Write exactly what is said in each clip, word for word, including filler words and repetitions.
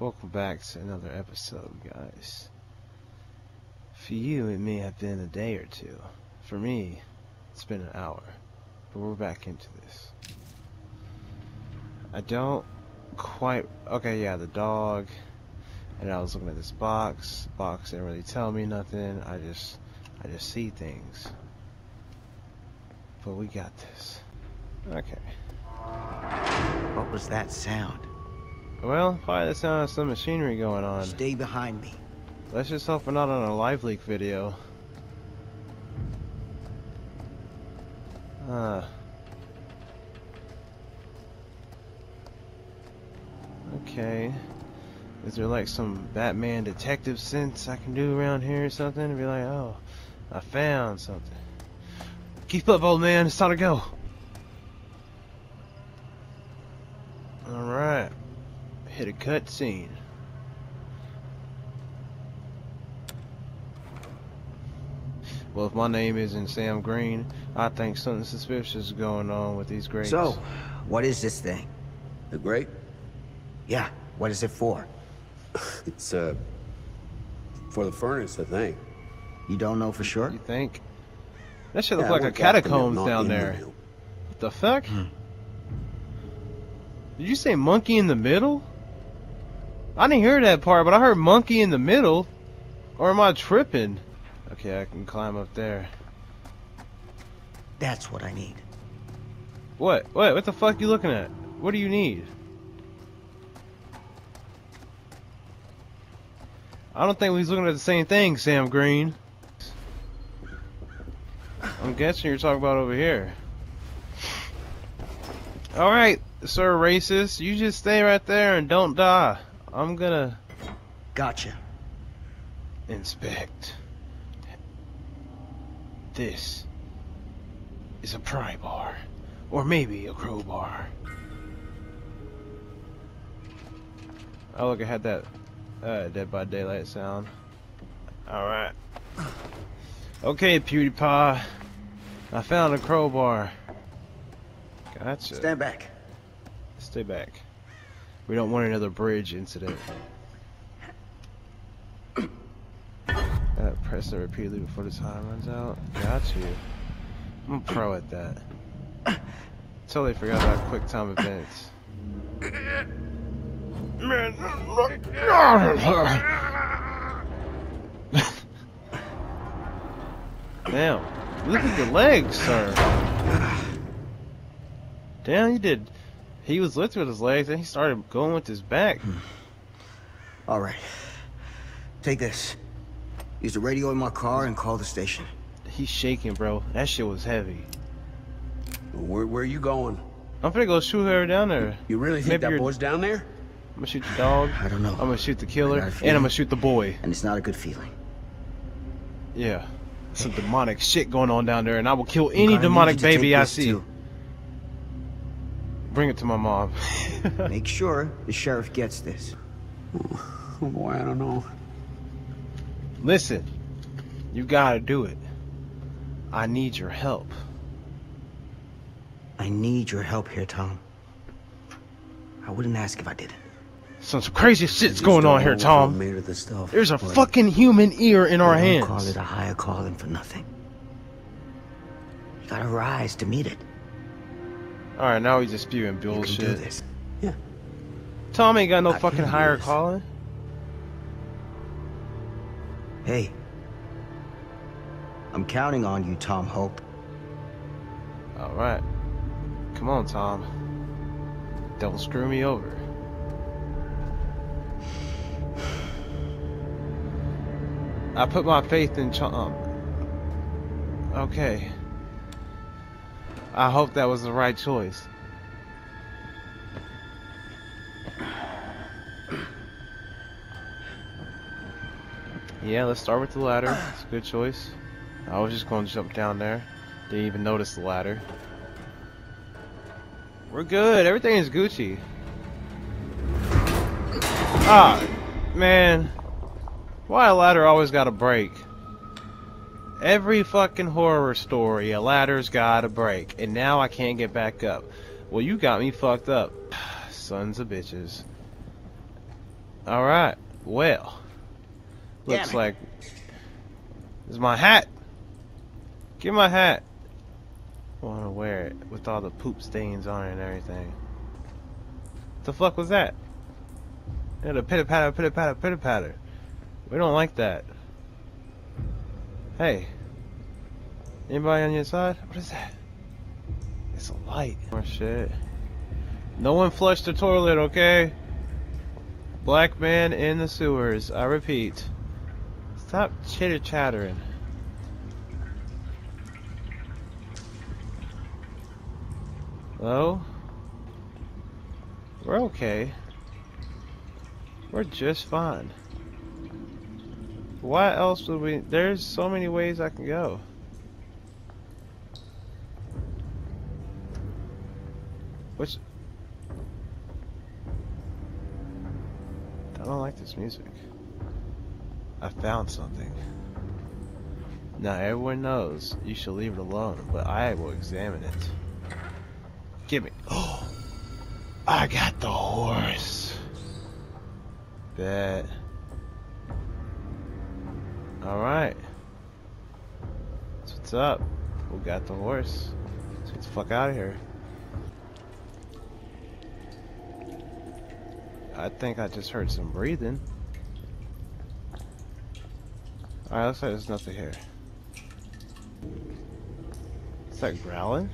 Welcome back to another episode, guys. For you, it may have been a day or two. For me, it's been an hour. But we're back into this. I don't quite... Okay, yeah, the dog. And I was looking at this box. The box didn't really tell me nothing. I just... I just see things. But we got this. Okay. What was that sound? Well, probably the sound of some machinery going on. Stay behind me. Let's just hope we're not on a live leak video. Uh. Okay. Is there like some Batman detective sense I can do around here or something? And be like, oh, I found something. Keep up, old man. It's time to go. Alright. Hit a cutscene. Well, if my name isn't Sam Green, I think something suspicious is going on with these grapes. So, what is this thing? The grape? Yeah, what is it for? It's, uh, for the furnace, I think. You don't know for sure? You think? That should look yeah, like a catacombs down there. The what the fuck? Hmm. Did you say monkey in the middle? I didn't hear that part, but I heard monkey in the middle. Or am I tripping? Okay, I can climb up there. That's what I need. What? What? What the fuck are you looking at? What do you need? I don't think we was looking at the same thing, Sam Green. I'm guessing you're talking about over here. Alright. Sir Racist, you just stay right there and don't die. I'm gonna... Gotcha. Inspect. This is a pry bar. Or maybe a crowbar. Oh look, I had that uh, Dead by Daylight sound. Alright. Okay, PewDiePie. I found a crowbar. Gotcha. Stand back. Stay back. We don't want another bridge incident. Uh, press it repeatedly before the time runs out. Got you. I'm a pro at that. Totally forgot about quick time events. Damn. Look at the legs, sir. Damn, you did. He was lifted with his legs, and he started going with his back. All right, take this. Use the radio in my car and call the station. He's shaking, bro. That shit was heavy. Where, where are you going? I'm gonna go shoot her down there. You really think Maybe that you're... boy's down there? I'm gonna shoot the dog. I don't know. I'm gonna shoot the killer, and I'm gonna shoot the boy. And it's not a good feeling. Yeah, some demonic shit going on down there, and I will kill any I demonic baby I see. Too. Bring it to my mom. Make sure the sheriff gets this. Oh boy, I don't know. Listen, you gotta do it. I need your help. I need your help here, Tom. I wouldn't ask if I didn't. Some crazy shit's going on here, Tom. Made of this stuff, There's a fucking human ear in our hands. Call it a higher calling for nothing. You gotta rise to meet it. Alright, now he's just spewing bullshit. You can do this. Yeah. Tom ain't got no I fucking higher this. calling. Hey. I'm counting on you, Tom Hope. Alright. Come on, Tom. Don't screw me over. I put my faith in Tom. Okay. I hope that was the right choice. Yeah, let's start with the ladder. It's a good choice. I was just going to jump down there. Didn't even notice the ladder. We're good. Everything is Gucci. Ah, man. Why a ladder always got a break? Every fucking horror story, a ladder's got a break, and now I can't get back up. Well, you got me fucked up. Sons of bitches. All right. Well, looks like is my hat. Give my hat. I want to wear it with all the poop stains on it and everything. What the fuck was that? It had a pitter patter, pitter patter, pitter patter. We don't like that. Hey, anybody on your side? What is that? It's a light. More shit. No one flushed the toilet, okay? Black man in the sewers, I repeat. Stop chitter-chattering. Hello? We're okay. We're just fine. Why else would we... There's so many ways I can go. Which... I don't like this music. I found something. Now everyone knows you should leave it alone, but I will examine it. Give me. Oh, I got the horse. Bet. All right. That's what's up. We got the horse. Let's get the fuck out of here. I think I just heard some breathing. Alright, looks like there's nothing here. It's like growling.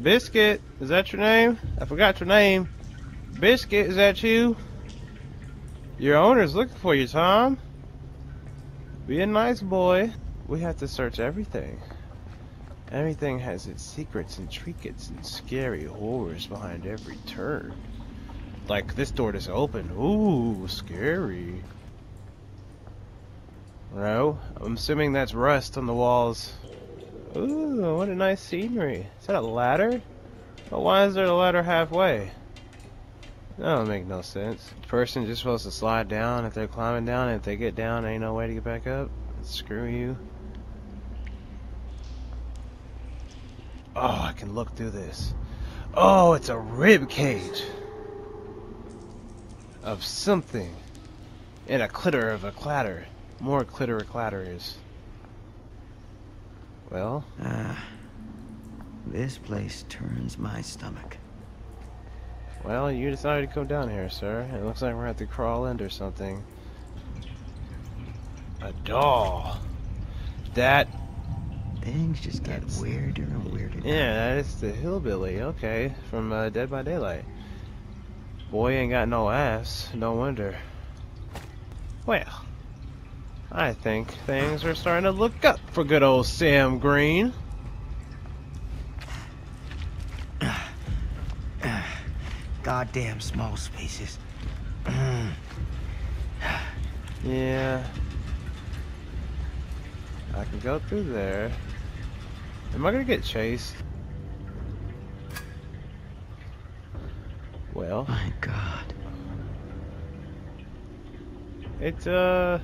Biscuit, is that your name? I forgot your name. Biscuit, is that you? Your owner's looking for you, Tom. Be a nice boy. We have to search everything. Everything has its secrets and trinkets and scary horrors behind every turn. Like, this door just opened. Ooh, scary. No, I'm assuming that's rust on the walls. Ooh, what a nice scenery. Is that a ladder? But why is there a ladder halfway? That don't make no sense. The person just supposed to slide down if they're climbing down, and if they get down, ain't no way to get back up. Screw you. Oh, I can look through this. Oh, it's a rib cage. Of something, and a clitter of a clatter. More clitter clatters. Well, ah, this place turns my stomach. Well, you decided to come down here, sir. It looks like we're gonna have to crawl into something. A doll. That things just get weirder and weirder. Yeah, that is the hillbilly. Okay, from uh, Dead by Daylight. Boy ain't got no ass, no wonder. Well, I think things are starting to look up for good old Sam Green. Goddamn small spaces. Yeah. I can go through there. Am I gonna get chased? Well, my God, it's uh,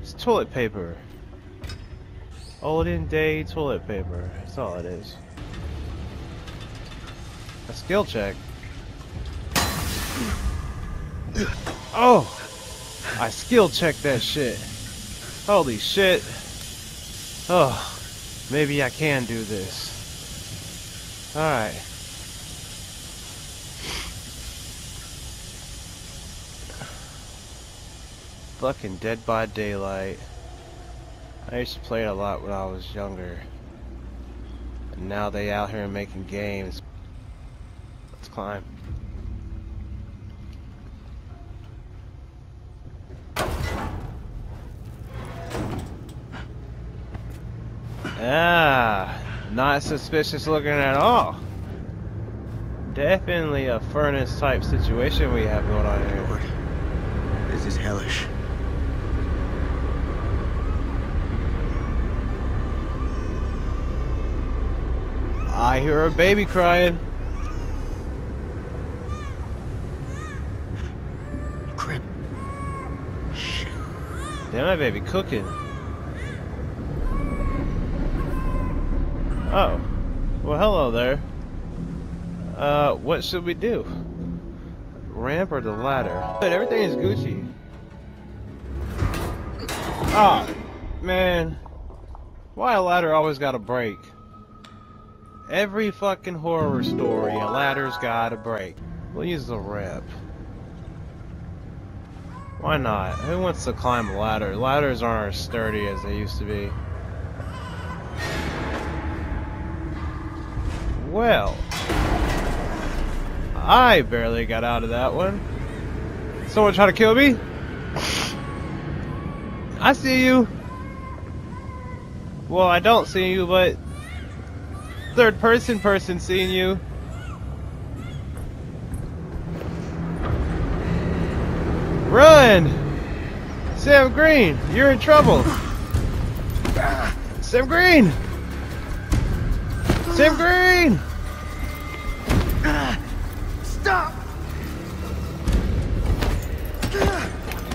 it's toilet paper, olden day toilet paper. That's all it is. A skill check. Oh, I skill checked that shit. Holy shit. Oh, maybe I can do this. All right. Fucking Dead by Daylight. I used to play it a lot when I was younger. And now they out here making games. Let's climb. Ah, not suspicious looking at all. Definitely a furnace type situation we have going on here. This is hellish. I hear a baby crying. Crap. Shit. Damn, that baby cooking. Oh. Well, hello there. Uh, what should we do? ramp or the ladder? But everything is Gucci. Ah, man. Why a ladder always gotta break? Every fucking horror story, a ladder's gotta break. We'll use the ramp. Why not? Who wants to climb a ladder? Ladders aren't as sturdy as they used to be. Well, I barely got out of that one. Someone try to kill me? I see you. Well, I don't see you, but third person person seeing you. Run! Sam Green, you're in trouble. Sam Green! Sam Green! Stop!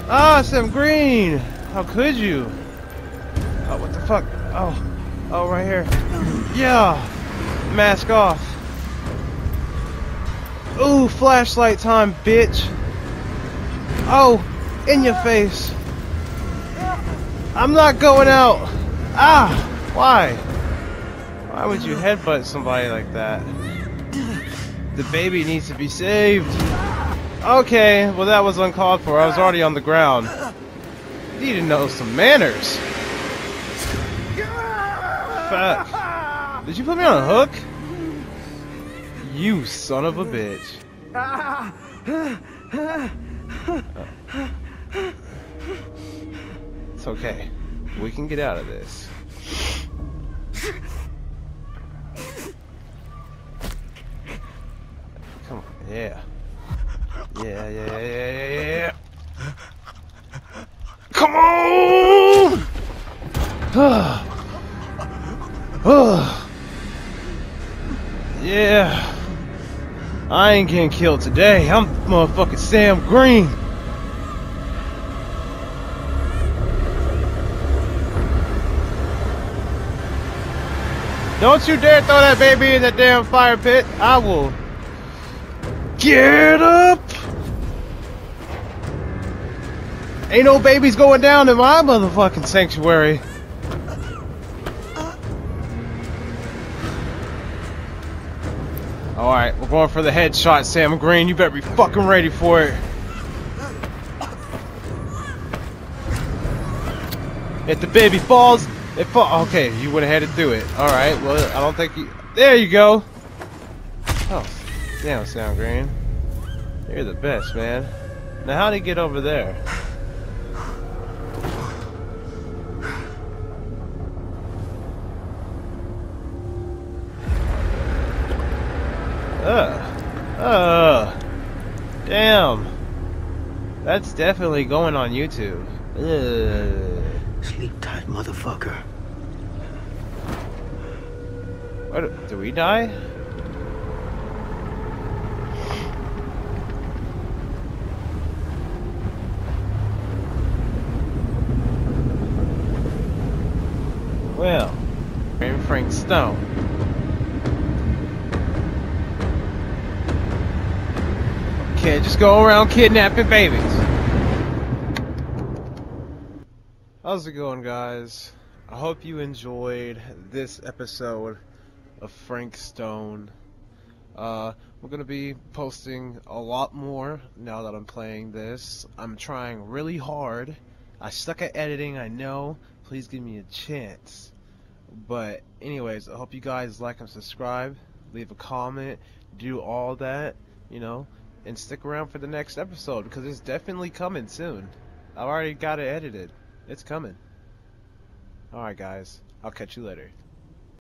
Ah, Sam Green! How could you? Oh, what the fuck? Oh, oh, right here. Yeah! Mask off. Ooh, flashlight time, bitch! Oh, in your face. I'm not going out. Ah, why? Why would you headbutt somebody like that? The baby needs to be saved. Okay, well that was uncalled for. I was already on the ground. You need to know some manners. Fuck. Did you put me on a hook? You son of a bitch. Uh, it's okay. We can get out of this. Come on, yeah. Yeah, yeah, yeah, yeah, yeah. Come on! Yeah. I ain't getting killed today. I'm motherfucking Sam Green. Don't you dare throw that baby in that damn fire pit. I will get up. Ain't no babies going down in my motherfucking sanctuary. Alright, we're going for the headshot, Sam Green. You better be fucking ready for it. If the baby falls, it falls. Okay, you went ahead and threw it. Alright, well, I don't think you. There you go! Oh, damn, Sam Green. You're the best, man. Now, how'd he get over there? Ugh. Ugh. Damn. That's definitely going on YouTube. Ugh. Sleep tight, motherfucker. What? Do we die? Well, Frank Stone. Yeah, just go around kidnapping babies. How's it going, guys? I hope you enjoyed this episode of Frank Stone. Uh, we're gonna be posting a lot more now that I'm playing this. I'm trying really hard. I suck at editing, I know. Please give me a chance. But anyways, I hope you guys like and subscribe, leave a comment, do all that, you know. And stick around for the next episode, because it's definitely coming soon. I've already got it edited. It's coming. Alright guys, I'll catch you later.